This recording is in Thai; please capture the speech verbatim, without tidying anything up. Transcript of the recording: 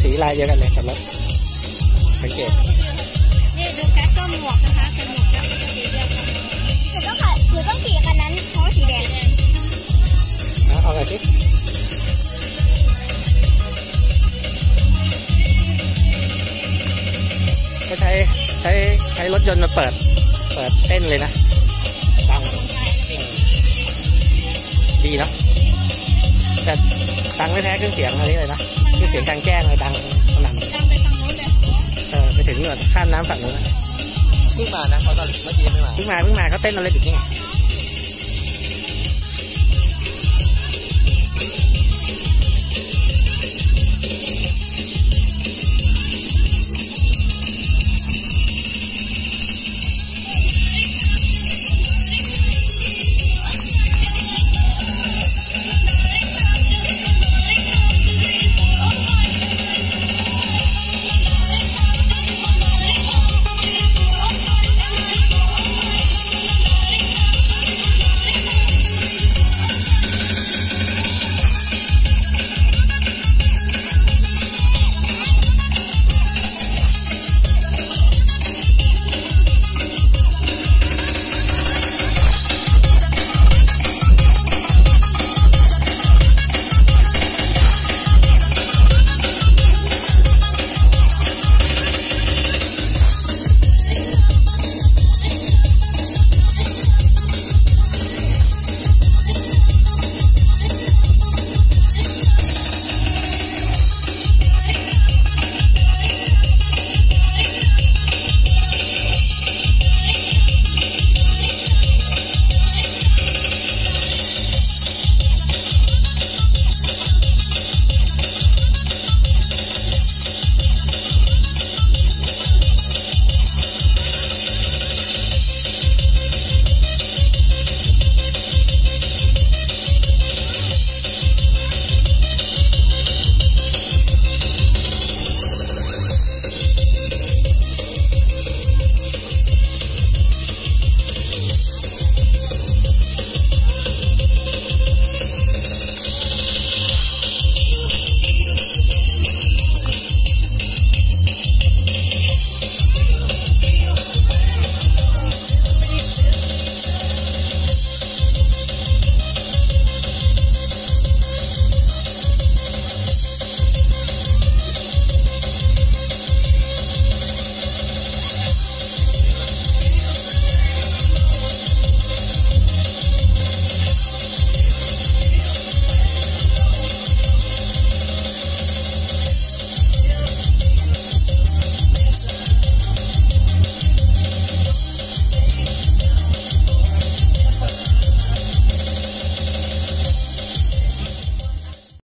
สีลายเดียวกันเลยสำหรับสังเกตนี่ดูแก๊สก็หมวกนะคะเป็นหมวกแก๊สสีเดียวกันหรือต้องหรือต้องสีกันนั้นเพราะสีแดงเอาอะไรดิก็ใช้ใช้ใช้รถยนต์มาเปิดเปิดเต้นเลยนะดังดีเนาะแต่ดังไม่แพ้เครื่องเสียงอะไรเลยนะเครื่องเสียงกลางแจ้งเลยดังขนาดนี้เออไปถึงหน่วยข้ามน้ำฝั่งนู้นนะเพิ่งมานะเขาตอนเมื่อกี้เพิ่งมาเพิ่งมาเขาเต้นอะไรแบบนี้